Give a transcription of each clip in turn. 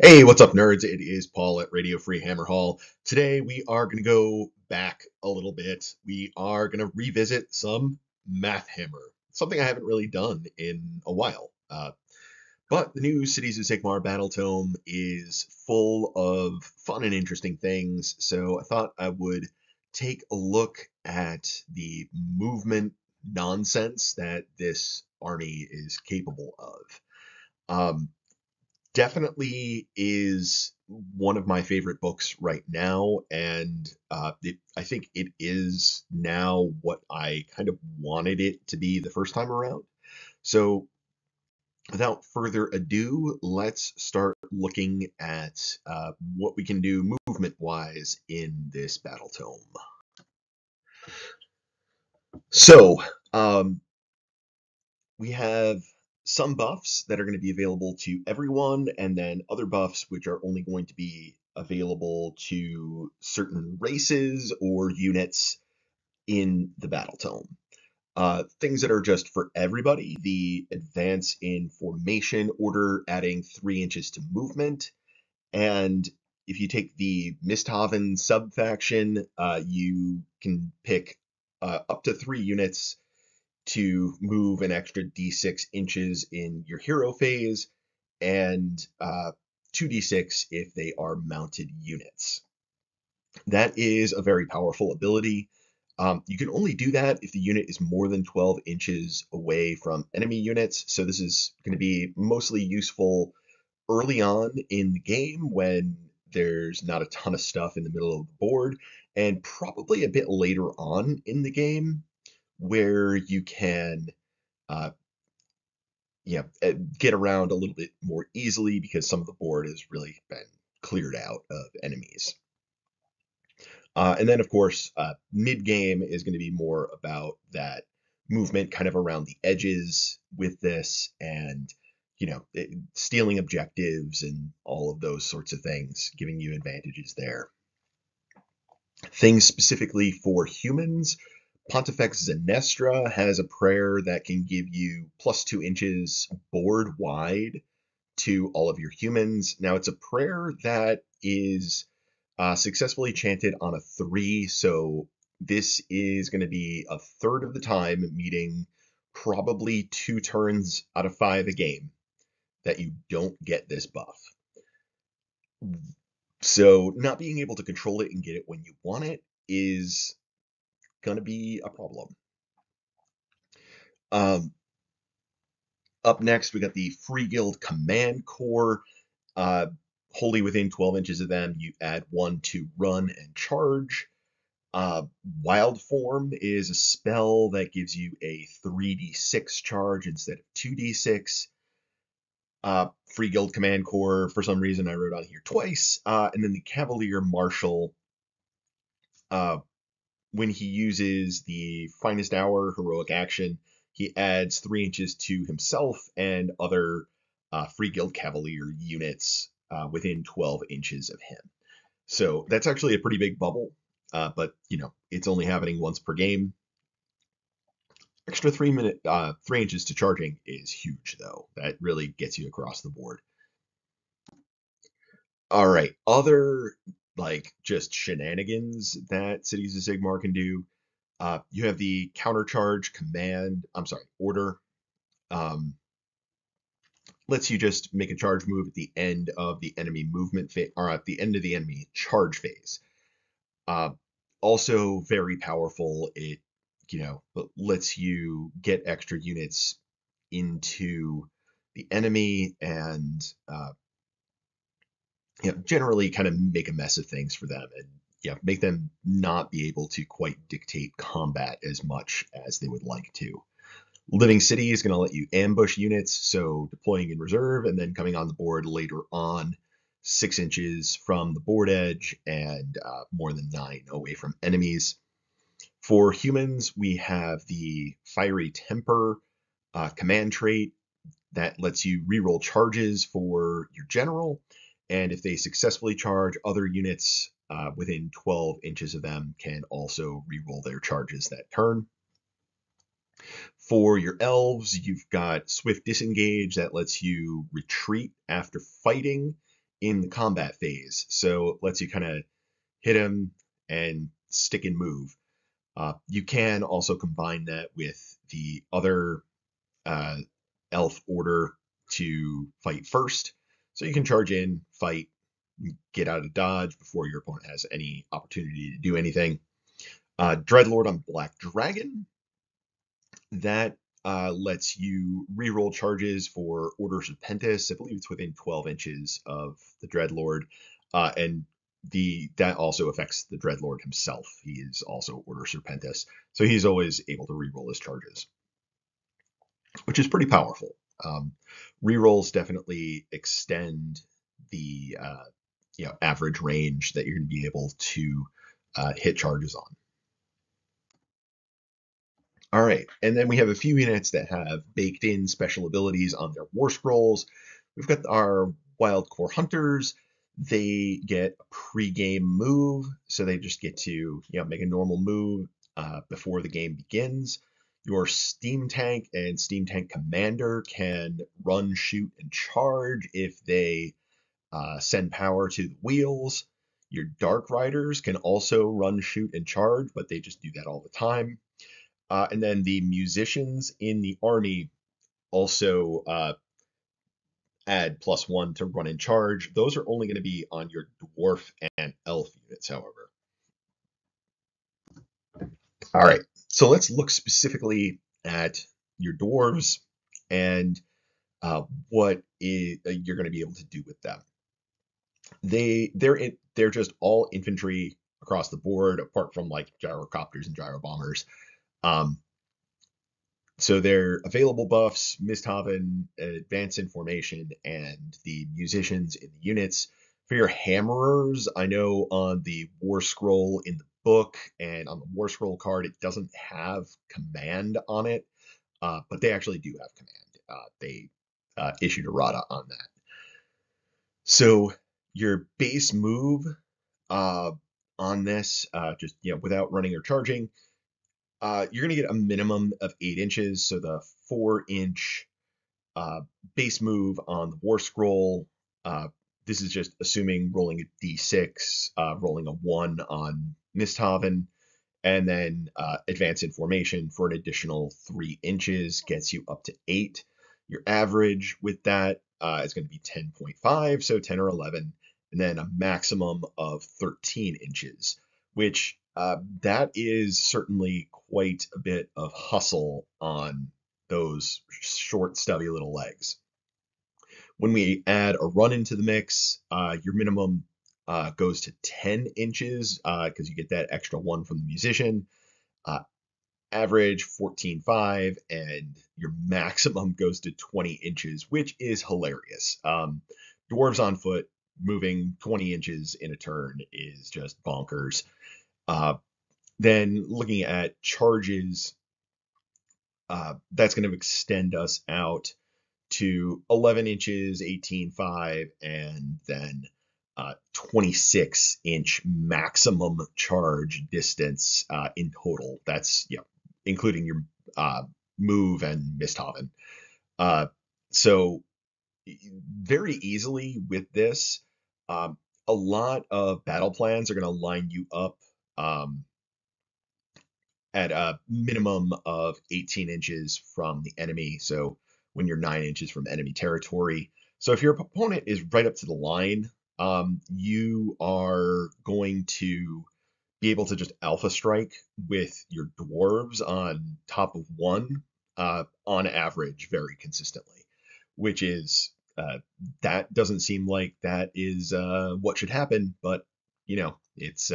Hey, what's up, nerds? It is Paul at Radio Free Hammerhal. Today we are going to go back a little bit. We are going to revisit some Math Hammer, something I haven't really done in a while. But the new Cities of Sigmar Battletome is full of fun and interesting things, so I thought I would take a look at the movement nonsense that this army is capable of. Definitely is one of my favorite books right now, and I think it is now what I kind of wanted it to be the first time around. So without further ado, let's start looking at what we can do movement-wise in this Battletome. So we have some buffs that are going to be available to everyone, and then other buffs which are only going to be available to certain races or units in the Battletome. Things that are just for everybody: the advance in formation order, adding 3 inches to movement. And if you take the Misthaven sub-faction, you can pick up to 3 units to move an extra d6 inches in your hero phase, and 2d6 if they are mounted units. That is a very powerful ability. You can only do that if the unit is more than 12 inches away from enemy units, so this is going to be mostly useful early on in the game when there's not a ton of stuff in the middle of the board, and probably a bit later on in the game, where you can get around a little bit more easily because some of the board has really been cleared out of enemies. And then, of course, mid-game is going to be more about that movement kind of around the edges with this, and, you know, stealing objectives and all of those sorts of things, giving you advantages there. Things specifically for humans: Pontifex Zenestra has a prayer that can give you plus 2 inches board wide to all of your humans. Now, it's a prayer that is successfully chanted on a 3, so this is going to be a third of the time, meaning probably 2 turns out of 5 a game that you don't get this buff. So not being able to control it and get it when you want it is going to be a problem. Up next, we got the Free Guild Command Core. Wholly within 12 inches of them, you add 1 to run and charge. Wild Form is a spell that gives you a 3d6 charge instead of 2d6. Free Guild Command Core, for some reason, I wrote on here twice. And then the Cavalier Marshal, when he uses the Finest Hour heroic action, he adds 3 inches to himself and other Free Guild Cavalier units within 12 inches of him. So that's actually a pretty big bubble, but, you know, it's only happening once per game. Extra 3 inches to charging is huge, though. That really gets you across the board. All right, other, like, just shenanigans that Cities of Sigmar can do. You have the countercharge command, order. Lets you just make a charge move at the end of the enemy movement phase, or at the end of the enemy charge phase. Also very powerful. It, you know, lets you get extra units into the enemy and, you know, generally kind of make a mess of things for them, and make them not be able to quite dictate combat as much as they would like to. Living City is going to let you ambush units, so deploying in reserve and then coming on the board later on, 6 inches from the board edge and more than 9 away from enemies. For humans, we have the Fiery Temper command trait that lets you reroll charges for your general, and if they successfully charge, other units within 12 inches of them can also reroll their charges that turn. For your elves, you've got Swift Disengage. That lets you retreat after fighting in the combat phase. So it lets you kind of hit them and stick and move. You can also combine that with the other elf order to fight first. So you can charge in, fight, get out of dodge before your opponent has any opportunity to do anything. Dreadlord on Black Dragon. That lets you reroll charges for Order Serpentis. I believe it's within 12 inches of the Dreadlord. And that also affects the Dreadlord himself. He is also Order Serpentis. So he's always able to reroll his charges, which is pretty powerful. Rerolls definitely extend the average range that you're going to be able to hit charges on. All right, and then we have a few units that have baked in special abilities on their war scrolls. We've got our Wildcore Hunters. They get a pre-game move, so they just get to make a normal move before the game begins. Your Steam Tank and Steam Tank Commander can run, shoot, and charge if they send power to the wheels. Your Dark Riders can also run, shoot, and charge, but they just do that all the time. And then the musicians in the army also add +1 to run and charge. Those are only going to be on your dwarf and elf units, however. All right. So let's look specifically at your dwarves and you're going to be able to do with them. They're just all infantry across the board, apart from like gyrocopters and gyrobombers. So they're available buffs, Misthaven, Advance in Formation, and the musicians in the units. For your hammerers, I know on the war scroll in the book and on the war scroll card, it doesn't have command on it, but they actually do have command. They issued errata on that. So your base move on this, without running or charging, you're going to get a minimum of 8 inches. So the 4-inch base move on the war scroll, this is just assuming rolling a d6, rolling a 1 on Misthaven, and then Advance in Formation for an additional 3 inches gets you up to 8. Your average with that is going to be 10.5, so 10 or 11, and then a maximum of 13 inches, which that is certainly quite a bit of hustle on those short, stubby little legs. When we add a run into the mix, your minimum goes to 10 inches because you get that extra 1 from the musician. Average 14.5, and your maximum goes to 20 inches, which is hilarious. Dwarves on foot moving 20 inches in a turn is just bonkers. Then looking at charges, that's going to extend us out to 11 inches, 18.5, and then 26-inch maximum charge distance in total. That's including your move and Misthaven. So very easily with this, a lot of battle plans are going to line you up at a minimum of 18 inches from the enemy. So when you're 9 inches from enemy territory. So if your opponent is right up to the line, you are going to be able to just alpha strike with your dwarves on top of 1 on average very consistently, which is that doesn't seem like that is what should happen, but it's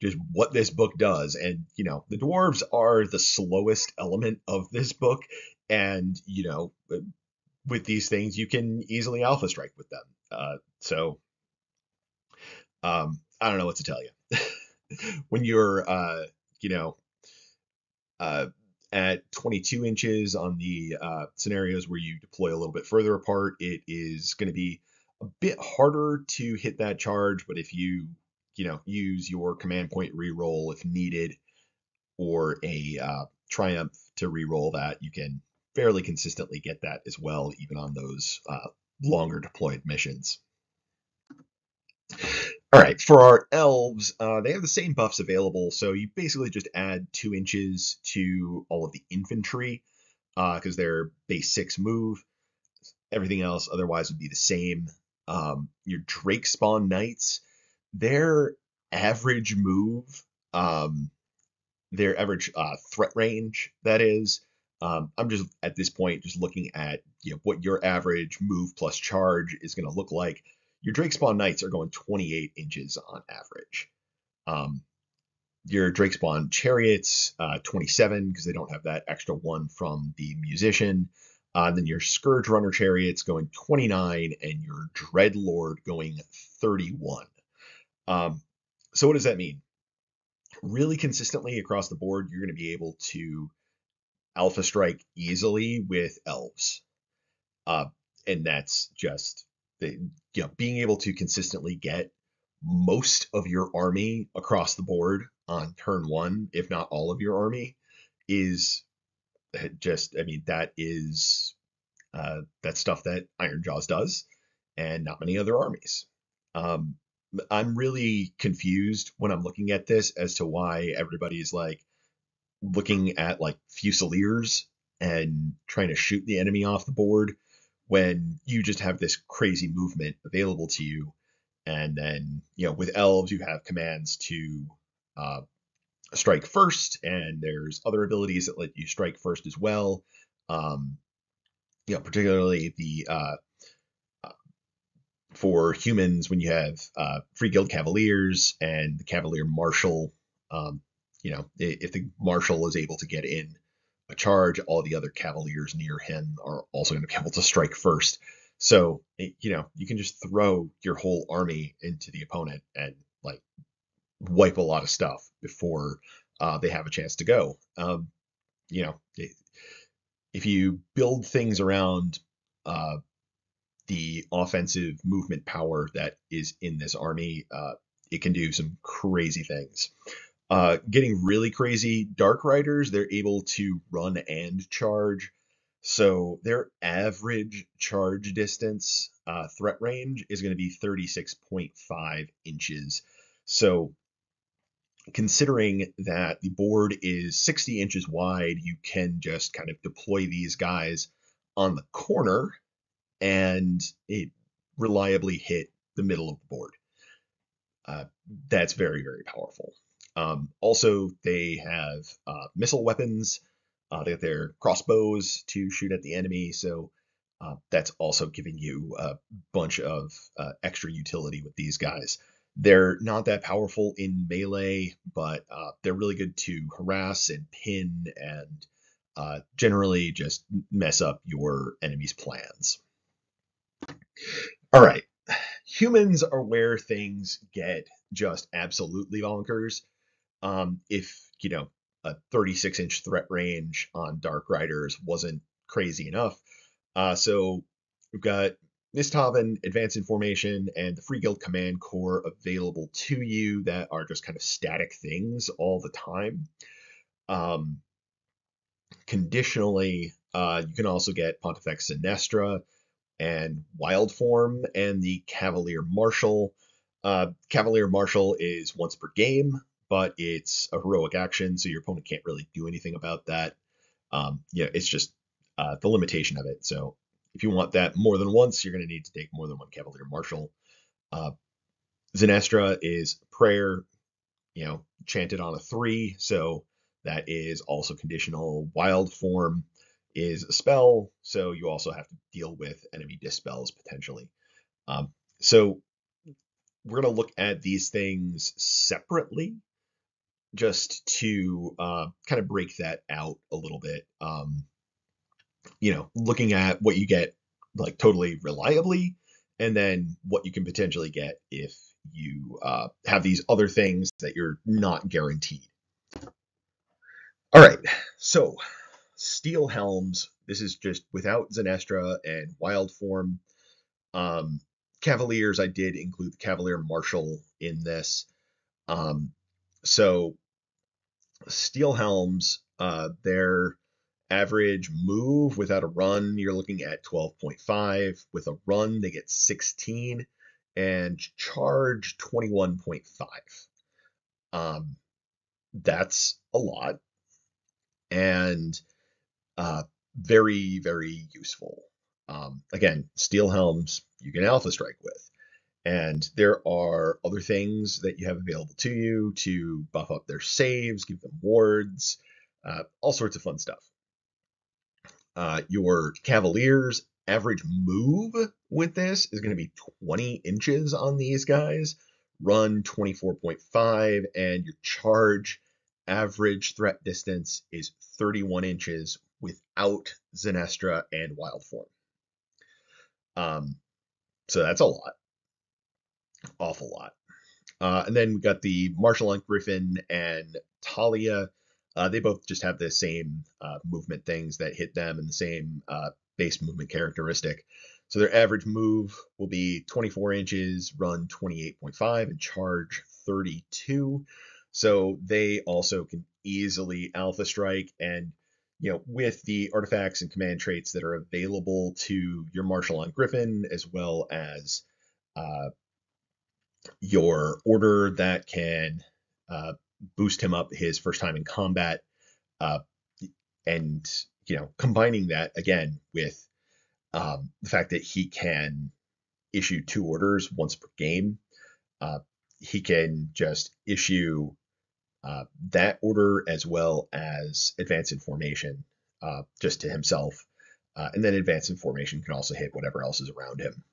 just what this book does. And the dwarves are the slowest element of this book, and with these things you can easily alpha strike with them. So I don't know what to tell you. When you're at 22 inches on the scenarios where you deploy a little bit further apart, it is going to be a bit harder to hit that charge, but if you use your command point reroll if needed, or a Triumph to reroll that. You can fairly consistently get that as well, even on those longer deployed missions. All right, for our elves, they have the same buffs available, so you basically just add 2 inches to all of the infantry because their base 6 move. Everything else otherwise would be the same. Your Drakespawn Knights, their average move, their average threat range, that is. I'm just at this point just looking at what your average move plus charge is going to look like. Your Drakespawn Knights are going 28 inches on average. Your Drakespawn chariots, 27, because they don't have that extra one from the musician. Then your Scourge Runner chariots going 29, and your Dreadlord going 31. So what does that mean? Really consistently across the board, you're going to be able to alpha strike easily with elves. And that's just being able to consistently get most of your army across the board on turn one, if not all of your army, is just, I mean, that is that stuff that Iron Jaws does and not many other armies. I'm really confused when I'm looking at this as to why everybody's looking at Fusiliers and trying to shoot the enemy off the board when you just have this crazy movement available to you. And then, with elves, you have commands to strike first, and there's other abilities that let you strike first as well. Particularly the for humans, when you have Free Guild Cavaliers and the Cavalier Marshal, if the Marshal is able to get in a charge, all the other Cavaliers near him are also going to be able to strike first. So, you can just throw your whole army into the opponent and wipe a lot of stuff before they have a chance to go. If you build things around the offensive movement power that is in this army, it can do some crazy things. Getting really crazy, Dark Riders, they're able to run and charge. So their average charge distance threat range is going to be 36.5 inches. So considering that the board is 60 inches wide, you can just kind of deploy these guys on the corner and it reliably hit the middle of the board. That's very, very powerful. Also, they have missile weapons. They have their crossbows to shoot at the enemy. So that's also giving you a bunch of extra utility with these guys. They're not that powerful in melee, but they're really good to harass and pin and generally just mess up your enemy's plans. All right. Humans are where things get just absolutely bonkers. If, a 36-inch threat range on Dark Riders wasn't crazy enough. So we've got Misthaven, Advanced Information, and the Free Guild Command Core available to you that are just kind of static things all the time. Conditionally, you can also get Pontifex Zenestra and Wildform and the Cavalier Marshal. Cavalier Marshal is once per game, but it's a heroic action, so your opponent can't really do anything about that. It's just the limitation of it. So if you want that more than once, you're going to need to take more than one Cavalier Marshal. Zenestra is prayer, chanted on a 3, so that is also conditional. Wildform is a spell, so you also have to deal with enemy dispels potentially. So we're going to look at these things separately just to kind of break that out a little bit. Looking at what you get totally reliably, and then what you can potentially get if you have these other things that you're not guaranteed. All right, so Steelhelms, this is just without Zenestra and Wildform. Cavaliers, I did include the Cavalier Marshal in this. So Steelhelms, Their average move without a run, you're looking at 12.5. With a run, they get 16 and charge 21.5. That's a lot and very, very useful. Again, Steelhelms you can Alpha Strike with. And there are other things that you have available to you to buff up their saves, give them wards, all sorts of fun stuff. Your Cavalier's average move with this is going to be 20 inches on these guys, run 24.5, and your charge average threat distance is 31 inches without Zenestra and Wild Form. So that's a lot. Awful lot. And then we got the Marshal on Griffin and Talia. They both just have the same movement things that hit them and the same base movement characteristic. So their average move will be 24 inches, run 28.5, and charge 32. So they also can easily Alpha Strike. And, you know, with the artifacts and command traits that are available to your Marshal on Griffin, as well as your order that can boost him up his first time in combat, and, you know, combining that again with the fact that he can issue 2 orders once per game, he can just issue that order as well as Advance Information just to himself, and then Advance Information can also hit whatever else is around him.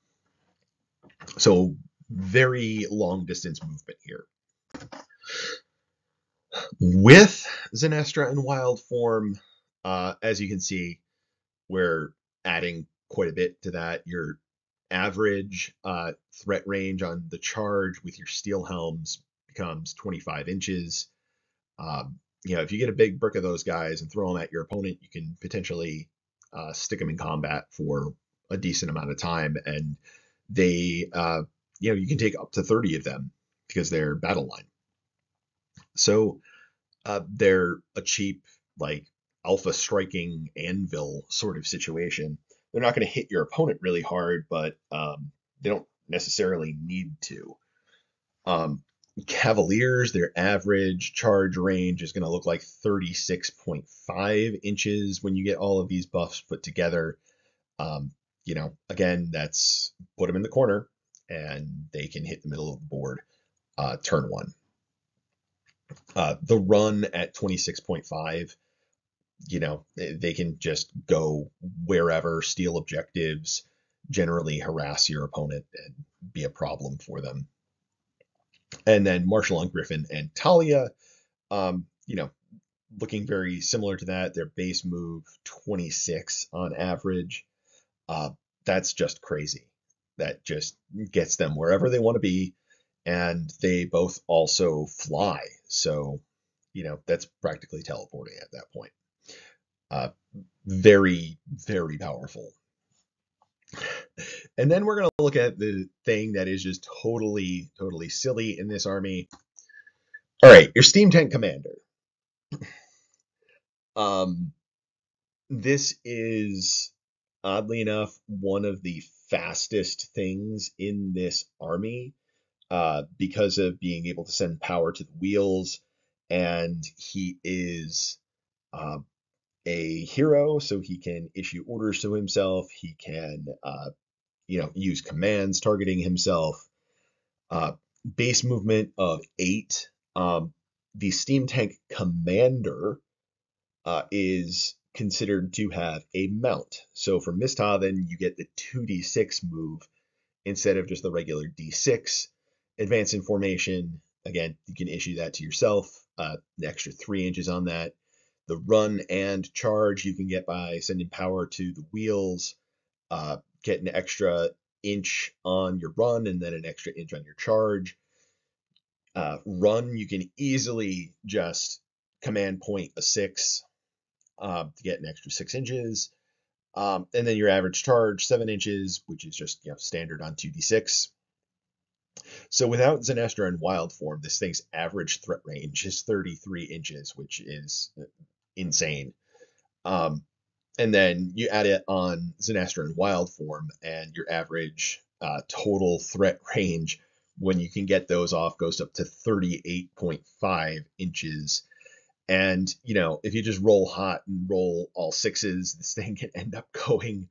So very long distance movement here. With Zenestra and Wild Form, as you can see, we're adding quite a bit to that. Your average threat range on the charge with your Steelhelms becomes 25 inches. You know, if you get a big brick of those guys and throw them at your opponent, you can potentially stick them in combat for a decent amount of time, and they you know, you can take up to 30 of them because they're battle line. So they're a cheap, like, alpha striking anvil sort of situation. They're not going to hit your opponent really hard, but they don't necessarily need to. Cavaliers, their average charge range is going to look like 36.5 inches when you get all of these buffs put together. You know, again, that's put them in the corner, and they can hit the middle of the board turn 1. The run at 26.5, you know, they can just go wherever, steal objectives, generally harass your opponent and be a problem for them. And then Marshal on Griffin and Talia, you know, looking very similar to that. Their base move, 26 on average. That's just crazy. That just gets them wherever they want to be, and they both also fly. So, you know, that's practically teleporting at that point. Very, very powerful. And then we're going to look at the thing that is just totally, totally silly in this army. All right, your Steam Tank Commander. This is, oddly enough, one of the fastest things in this army, because of being able to send power to the wheels, and he is a hero, so he can issue orders to himself. He can, you know, use commands targeting himself. Base movement of 8. The Steam Tank Commander is considered to have a mount. So for Misthaven, you get the 2d6 move instead of just the regular d6. Advance Information, again, you can issue that to yourself, an extra 3 inches on that. The run and charge you can get by sending power to the wheels, get an extra inch on your run and then an extra inch on your charge. Run, you can easily just command point a 6. To get an extra 6 inches. And then your average charge, 7 inches, which is just, you know, standard on 2d6. So without Zenestra and Wild Form, this thing's average threat range is 33 inches, which is insane. And then you add it on Zenestra in wild form, and your average total threat range, when you can get those off, goes up to 38.5 inches. And, you know, if you just roll hot and roll all sixes, this thing can end up going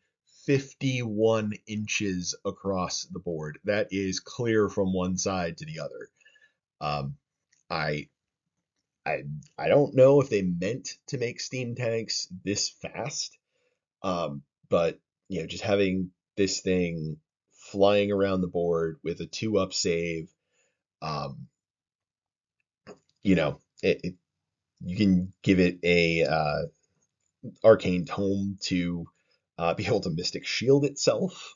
51 inches across the board. That is clear from one side to the other. I don't know if they meant to make steam tanks this fast, but, you know, just having this thing flying around the board with a 2-up save, you know, you can give it a Arcane Tome to be able to Mystic Shield itself.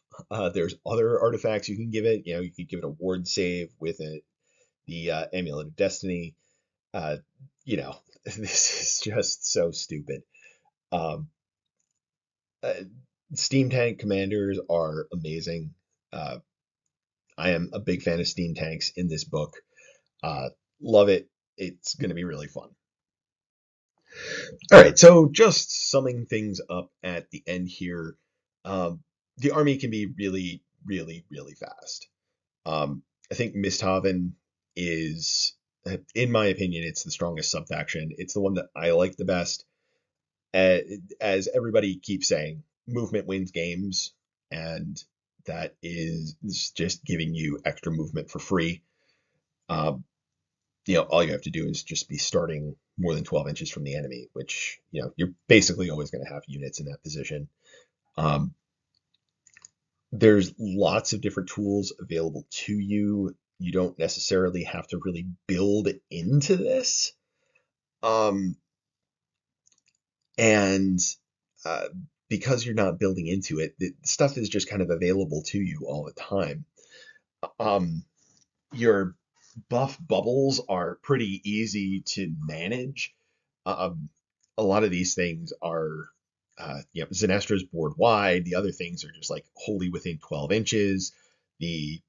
There's other artifacts you can give it. You know, you could give it a ward save with it, the Amulet of Destiny. You know, this is just so stupid. Steam Tank Commanders are amazing. I am a big fan of Steam Tanks in this book. Love it. It's going to be really fun. All right, so just summing things up at the end here, the army can be really, really, really fast. I think Misthaven is, in my opinion, it's the strongest subfaction. It's the one that I like the best. As everybody keeps saying, movement wins games, and that is just giving you extra movement for free. You know, all you have to do is just be starting more than 12 inches from the enemy, which, you know, you're basically always going to have units in that position. There's lots of different tools available to you. You don't necessarily have to really build into this. Because you're not building into it, the stuff is just kind of available to you all the time. Your buff bubbles are pretty easy to manage. A lot of these things are, you know, Zenestra's board wide. The other things are just like wholly within 12 inches. The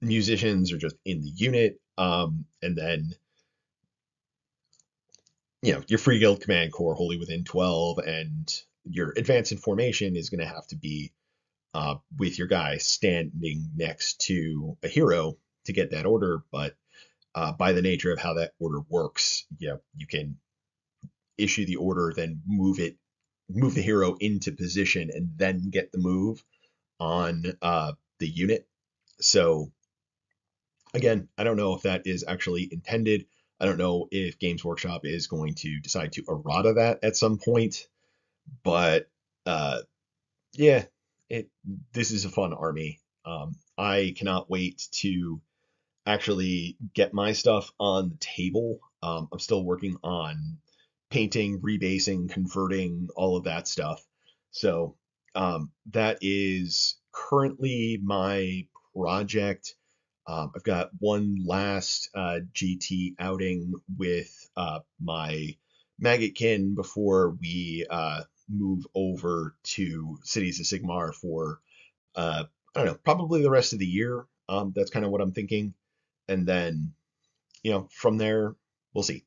musicians are just in the unit. And then, you know, your Free Guild Command Core wholly within 12, and your advance in formation is going to have to be with your guy standing next to a hero to get that order. But by the nature of how that order works, you know, you can issue the order, then move the hero into position, and then get the move on the unit. So again, I don't know if that is actually intended. I don't know if Games Workshop is going to decide to errata that at some point, but yeah, this is a fun army. I cannot wait to actually get my stuff on the table. I'm still working on painting, rebasing, converting, all of that stuff. So that is currently my project. I've got one last GT outing with my Maggotkin before we move over to Cities of Sigmar for, I don't know, probably the rest of the year. That's kind of what I'm thinking. And then, you know, from there, we'll see.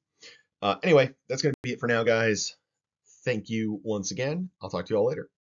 Anyway, that's going to be it for now, guys. Thank you once again. I'll talk to you all later.